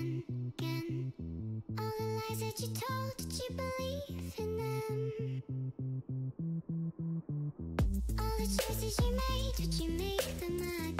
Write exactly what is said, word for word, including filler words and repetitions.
again, again. All the lies that you told, did you believe in them? All the choices you made, did you make them again?